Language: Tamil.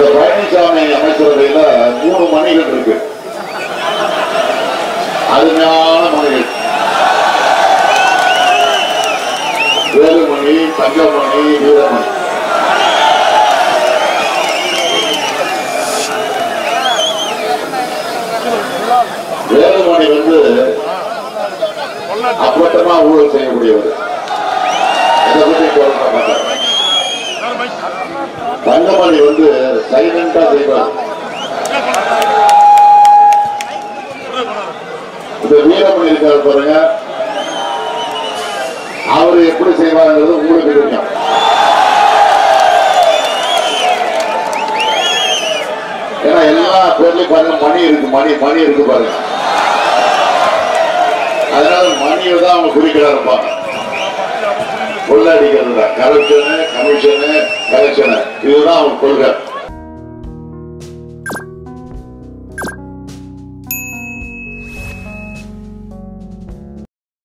இந்த பழனிசாமி அமைச்சரவையில 3 மணிகள் இருக்கு. அருமையான மணிகள், வேலுமணி, தங்கமணி, வீரமணி. வேலுமணி வந்து அப்பட்டமா ஊழல் செய்யக்கூடியவர், அதை பற்றி போராட்ட மாட்டார். தங்கமணி வந்து சைலண்டா செய்வார். இந்த வீரமணி இருக்காரு பாருங்க, அவரு எப்படி செய்வாருங்கிறது உங்களுக்கு தெரியும். ஏன்னா எல்லா பேர்லயும் பாருங்க மணி இருக்கு, மணி மணி இருக்கு பாருங்க. அதனால மணியை தான் அவங்க குறிக்கிறா இருப்பாங்க. கொள்ளடிக்கிறது தான் கரெக்ஷனு, கமிஷனு, கலெக்ஷனு, இதுதான் அவங்க கொள்கை.